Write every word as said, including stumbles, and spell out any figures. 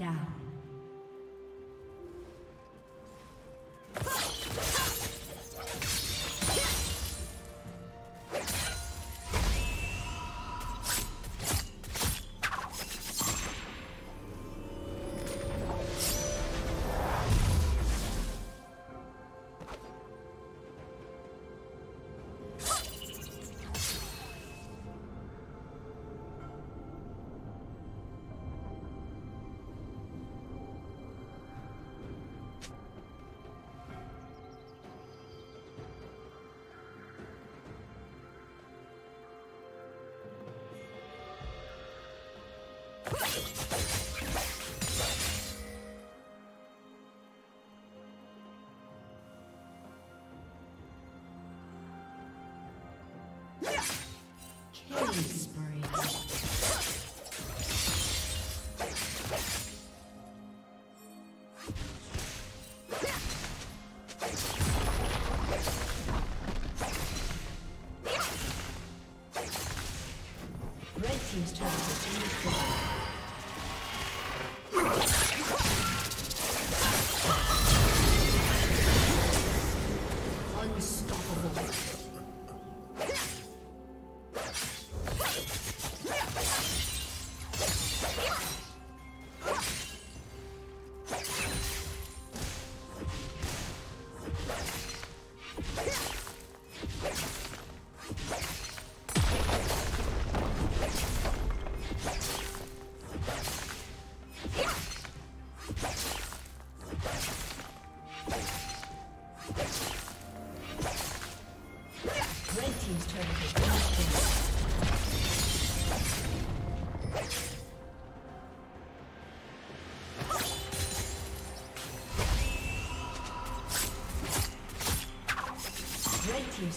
down. Seems to have His